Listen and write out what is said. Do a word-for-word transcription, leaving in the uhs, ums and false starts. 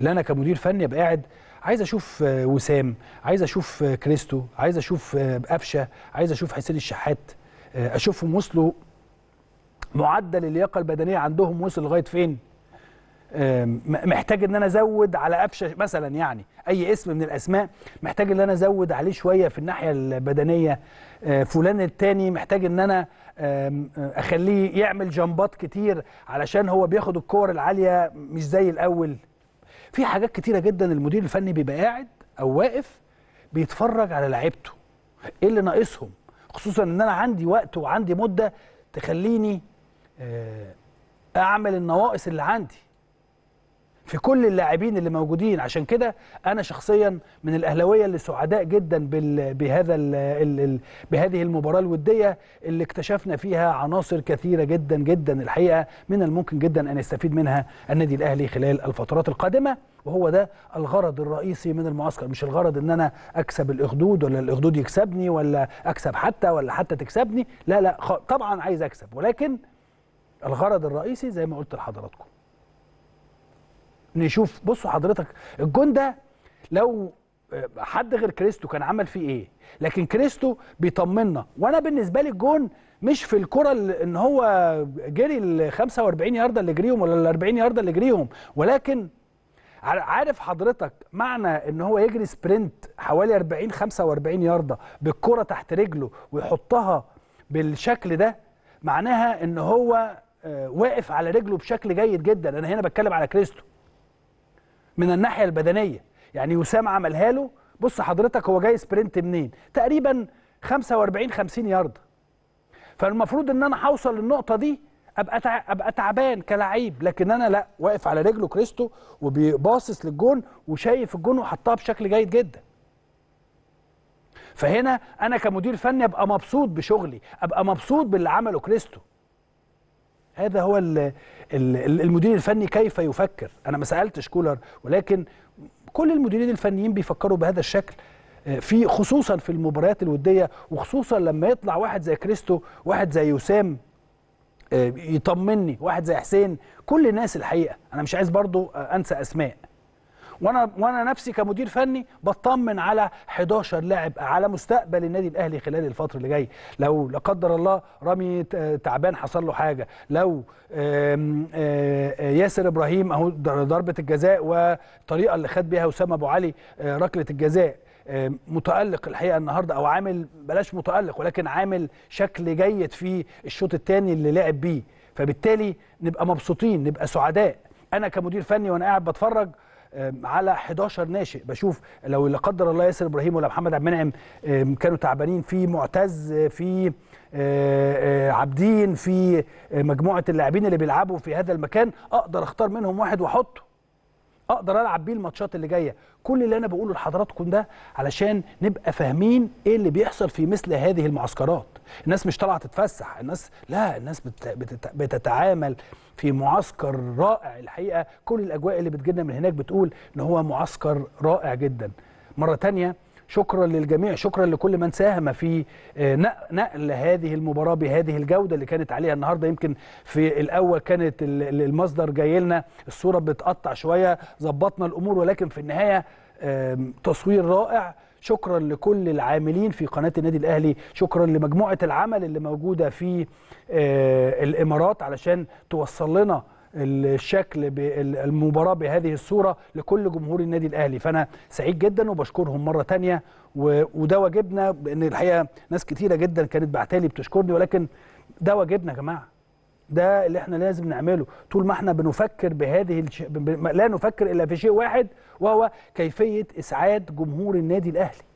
لا انا كمدير فني ابقى قاعد عايز اشوف وسام، عايز اشوف كريستو، عايز اشوف قفشه، عايز اشوف حسين الشحات، اشوفهم وصلوا معدل اللياقه البدنيه عندهم وصل لغايه فين. محتاج ان انا ازود على قفشه مثلا، يعني اي اسم من الاسماء محتاج ان انا ازود عليه شويه في الناحيه البدنيه. فلان التاني محتاج ان انا اخليه يعمل جمبات كتير علشان هو بياخد الكور العاليه مش زي الاول. في حاجات كتيره جدا المدير الفني بيبقى قاعد او واقف بيتفرج على لعيبته ايه اللي ناقصهم، خصوصا ان انا عندي وقت وعندي مده تخليني اعمل النواقص اللي عندي في كل اللاعبين اللي موجودين. عشان كده انا شخصيا من الاهلاويه اللي سعداء جدا بهذا ال ال بهذه المباراه الوديه اللي اكتشفنا فيها عناصر كثيره جدا جدا الحقيقه من الممكن جدا ان يستفيد منها النادي الاهلي خلال الفترات القادمه، وهو ده الغرض الرئيسي من المعسكر. مش الغرض ان انا اكسب الاخدود ولا الاخدود يكسبني ولا اكسب حتى ولا حتى تكسبني، لا لا طبعا عايز اكسب، ولكن الغرض الرئيسي زي ما قلت لحضراتكم نشوف. بصوا حضرتك الجون ده لو حد غير كريستو كان عمل فيه ايه، لكن كريستو بيطمنا. وانا بالنسبه لي الجون مش في الكره ان هو جري ال خمسة وأربعين يارده اللي جريهم ولا ال أربعين يارده اللي جريهم، ولكن عارف حضرتك معنى ان هو يجري سبرنت حوالي أربعين خمسة وأربعين يارده بالكره تحت رجله ويحطها بالشكل ده، معناها ان هو واقف على رجله بشكل جيد جدا. انا هنا بتكلم على كريستو من الناحيه البدنيه، يعني وسام عملها له. بص حضرتك هو جاي سبرنت منين؟ تقريبا خمسة وأربعين خمسين يارده. فالمفروض ان انا هوصل للنقطه دي ابقى ابقى تعبان كلاعب، لكن انا لا، واقف على رجله كريستو وباصص للجون وشايف الجون وحطها بشكل جيد جدا. فهنا انا كمدير فني ابقى مبسوط بشغلي، ابقى مبسوط باللي عمله كريستو. هذا هو المدير الفني كيف يفكر. أنا ما سألتش كولر، ولكن كل المديرين الفنيين بيفكروا بهذا الشكل في خصوصا في المباريات الودية، وخصوصا لما يطلع واحد زي كريستو، واحد زي وسام يطمني، واحد زي حسين. كل الناس الحقيقة أنا مش عايز برضو أنسى أسماء، وانا وانا نفسي كمدير فني بطمن على حداشر لاعب على مستقبل النادي الاهلي خلال الفتره اللي جايه. لو لا قدر الله رامي تعبان حصل له حاجه، لو آم آم ياسر ابراهيم اهو ضربه الجزاء والطريقه اللي خد بيها وسام ابو علي ركله الجزاء، متألق الحقيقه النهارده او عامل بلاش متألق ولكن عامل شكل جيد في الشوط الثاني اللي لعب بيه. فبالتالي نبقى مبسوطين، نبقى سعداء. انا كمدير فني وانا قاعد بتفرج على حداشر ناشئ، بشوف لو لا قدر الله ياسر ابراهيم ولا محمد عبد المنعم كانوا تعبانين، في معتز، في عابدين، في مجموعه اللاعبين اللي بيلعبوا في هذا المكان، اقدر اختار منهم واحد واحطه اقدر العب بيه الماتشات اللي جايه. كل اللي انا بقوله لحضراتكم ده علشان نبقى فاهمين ايه اللي بيحصل في مثل هذه المعسكرات. الناس مش طالعه تتفسح، الناس لا، الناس بتتعامل في معسكر رائع الحقيقه. كل الاجواء اللي بتجيلنا من هناك بتقول ان هو معسكر رائع جدا. مره ثانيه شكرا للجميع، شكرا لكل من ساهم في نقل هذه المباراه بهذه الجوده اللي كانت عليها النهارده. يمكن في الاول كانت المصدر جاي لنا الصوره بتقطع شويه، ظبطنا الامور، ولكن في النهايه تصوير رائع. شكرا لكل العاملين في قناه النادي الاهلي، شكرا لمجموعه العمل اللي موجوده في الامارات علشان توصل لنا الشكل بالمباراة بهذه الصورة لكل جمهور النادي الأهلي. فأنا سعيد جدا وبشكرهم مرة تانية، وده واجبنا. بأن الحقيقة ناس كتيرة جدا كانت بعتالي بتشكرني، ولكن ده واجبنا يا جماعة، ده اللي احنا لازم نعمله. طول ما احنا بنفكر بهذه الش... لا نفكر إلا في شيء واحد، وهو كيفية إسعاد جمهور النادي الأهلي.